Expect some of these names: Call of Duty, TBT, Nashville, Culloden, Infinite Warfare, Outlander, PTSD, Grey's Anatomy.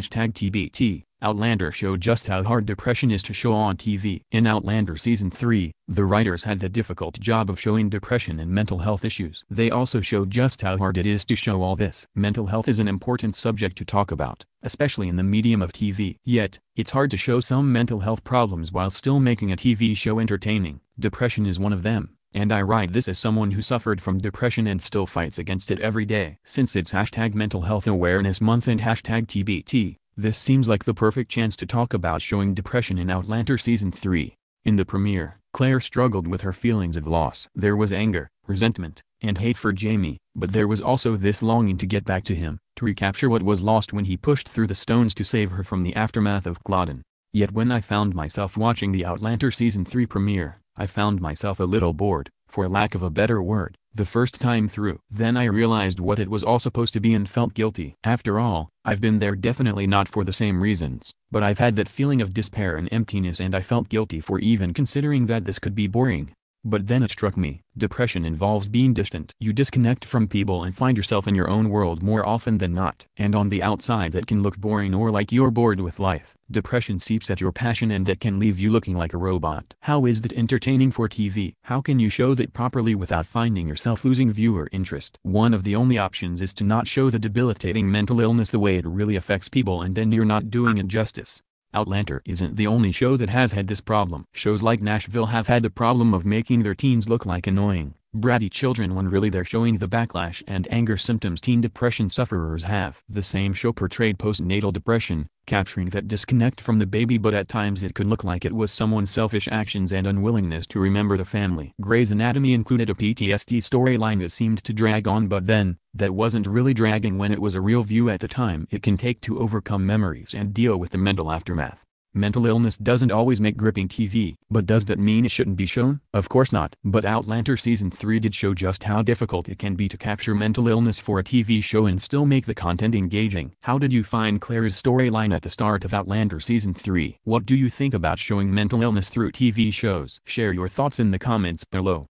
#TBT, Outlander showed just how hard depression is to show on TV. In Outlander Season 3, the writers had the difficult job of showing depression and mental health issues. They also showed just how hard it is to show all this. Mental health is an important subject to talk about, especially in the medium of TV. Yet, it's hard to show some mental health problems while still making a TV show entertaining. Depression is one of them. And I write this as someone who suffered from depression and still fights against it every day. Since it's #Mental Health Awareness Month and #TBT, this seems like the perfect chance to talk about showing depression in Outlander Season 3. In the premiere, Claire struggled with her feelings of loss. There was anger, resentment, and hate for Jamie, but there was also this longing to get back to him, to recapture what was lost when he pushed through the stones to save her from the aftermath of Culloden. Yet when I found myself watching the Outlander Season 3 premiere, I found myself a little bored, for lack of a better word, the first time through. Then I realized what it was all supposed to be and felt guilty. After all, I've been there, definitely not for the same reasons, but I've had that feeling of despair and emptiness, and I felt guilty for even considering that this could be boring. But then it struck me, depression involves being distant. You disconnect from people and find yourself in your own world more often than not. And on the outside that can look boring or like you're bored with life. Depression seeps at your passion, and that can leave you looking like a robot. How is that entertaining for TV? How can you show that properly without finding yourself losing viewer interest? One of the only options is to not show the debilitating mental illness the way it really affects people, and then you're not doing it justice. Outlander isn't the only show that has had this problem. Shows like Nashville have had the problem of making their teens look like annoying, bratty children when really they're showing the backlash and anger symptoms teen depression sufferers have. The same show portrayed postnatal depression, capturing that disconnect from the baby, but at times it could look like it was someone's selfish actions and unwillingness to remember the family. Grey's Anatomy included a PTSD storyline that seemed to drag on, but then, that wasn't really dragging when it was a real view at the time it can take to overcome memories and deal with the mental aftermath. Mental illness doesn't always make gripping TV, but does that mean it shouldn't be shown? Of course not. But Outlander Season 3 did show just how difficult it can be to capture mental illness for a TV show and still make the content engaging. How did you find Claire's storyline at the start of Outlander Season 3? What do you think about showing mental illness through TV shows? Share your thoughts in the comments below.